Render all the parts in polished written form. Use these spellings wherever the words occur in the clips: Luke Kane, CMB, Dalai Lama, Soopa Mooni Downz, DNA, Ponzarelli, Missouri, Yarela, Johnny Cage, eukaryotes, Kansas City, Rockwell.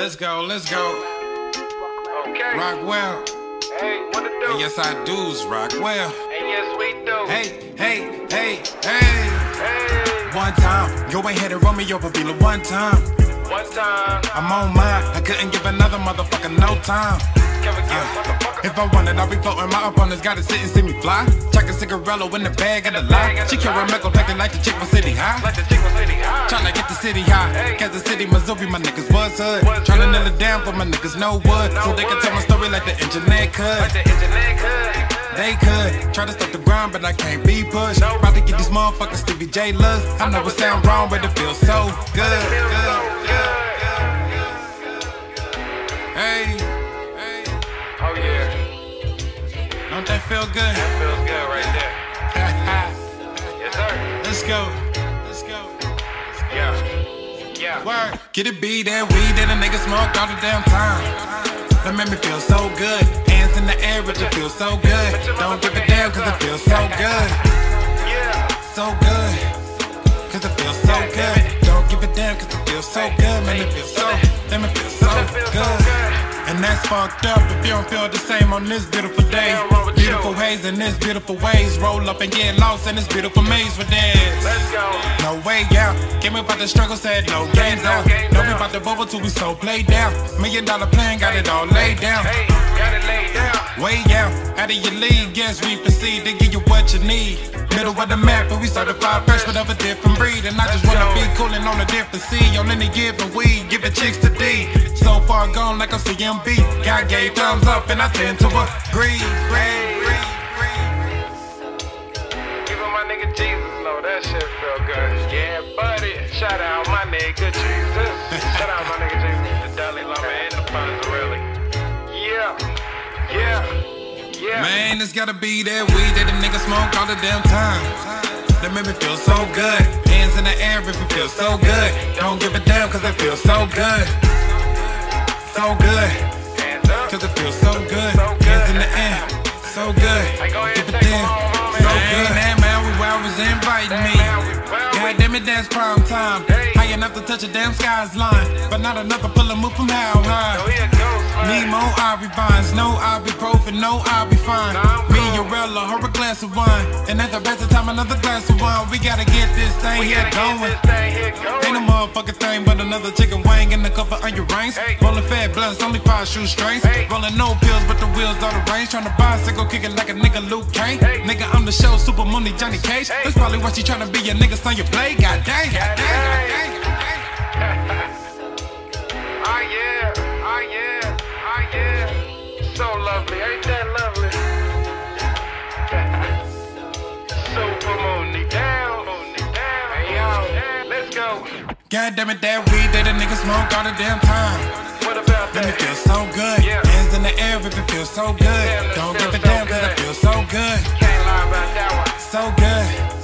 Let's go, let's go. Okay. Rockwell. Hey, what it do? And yes, I do's Rockwell. And yes, we do. Hey, hey, hey, hey. Hey. One time, you ain't had to run me over, be like one time. One time. I'm on mine. I couldn't give another motherfucker no time. If I wanted, I'll be floating. My opponents gotta sit and see me fly. Chucking cigarello in the bag of the lie. She carry Michael packing like the chick from City High. Tryna get the city high. Hey. Kansas City, Missouri, my niggas was hood. Tryna nail it down for my niggas, no wood. No so they can tell my story like the internet could. Like the internet could. They could try to stop the grind, but I can't be pushed. No, about to get these motherfuckers to be jailers. I know it sound wrong, but it feels so good. Hey. Don't that feel good? That feels good right there. Yes, sir. Let's go. Let's go. Yeah. Yeah. Word. Get it be that weed that a nigga smoked all the damn time. That made me feel so good. Hands in the air, but it feels so good. Don't give a damn, cause it feels so good. Yeah. So good. Cause it feels so good. Don't give a damn, cause it feels so good. Man, it feels so good. And that's fucked up if you don't feel the same on this beautiful day. Beautiful haze in this beautiful ways. Roll up and get lost in this beautiful maze with this. Let's go. No way out. Give me about the struggle, said no games out. Know me about the bubble till we so played down. $1 million plan, got it all laid down. Way out, out of your league, yes we proceed to give you what you need. Middle of the map, but we certified fresh but of a different breed. And I just wanna be coolin' on a different sea. On any given weed, give it chicks to D. So far gone like I'm CMB. God gave thumbs up and I tend to agree. Even my nigga Jesus, no, that shit feel good. Yeah, buddy. Shout out my nigga Jesus. Shout out my nigga Jesus. The Dalai Lama and the Ponzarelli. Yeah, yeah, yeah. Man, it's gotta be that weed that the nigga smoke all the damn time. That made me feel so good. Hands in the air if it feels so good. Don't give a damn cause it feels so good. So good, cause it feels so good. Hands in the air, so good. Give it there, so good. That man we was inviting me. God damn it, that's prime time. High enough to touch a damn sky's line, but not enough to pull a move from how high. Need more ibuprofens, no ibuprofen, no I be fine. Me, Yarela, her a glass of wine, and at the rest of time another glass of wine. We gotta get this thing here going. Ain't no motherfucking thing but another chicken wing in the cover on your rings. Rolling fat blunts, only 5 shoestrings. Rolling no pills, but the wheels are the range. Trying to bicycle, kicking like a nigga Luke Kane. Nigga, I'm the show, Soopa Mooni, Johnny Cage. That's probably why she trying to be a nigga, son, you play. God dang, god dang, god dang, god dang. Oh yeah, oh yeah, oh yeah. So lovely, ain't that lovely? Soopa Mooni Downz. Hey yo, let's go. God damn it, that weed that a nigga smoke all the damn time. What about that? It feels so good. Yeah. Hands in the air if it feels so good. Yeah, don't give a damn cause it feels so good. Can't lie about that one. So good.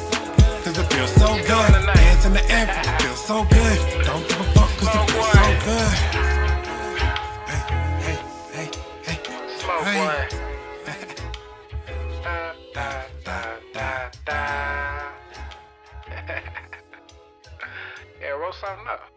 Cause it feels so good. Hands in the air if it feels so good. Don't give a fuck cause it feels so good. Hey, hey, hey, hey. Slow boy. Da, da, da, da, da. Yeah, roll something up.